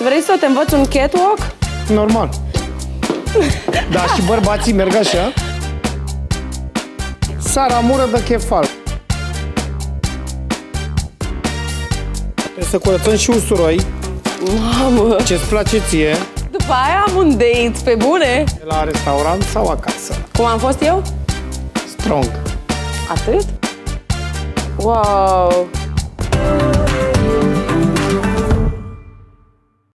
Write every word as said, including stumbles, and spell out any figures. Vrei să te învăț un catwalk? Normal. Da, și bărbații merg așa. Saramura de chefal. Trebuie să curățăm și usuroi. Mamă! Ce-ți place ție? După aia am un date, pe bune! La restaurant sau acasă? Cum am fost eu? Strong. Atât? Wow!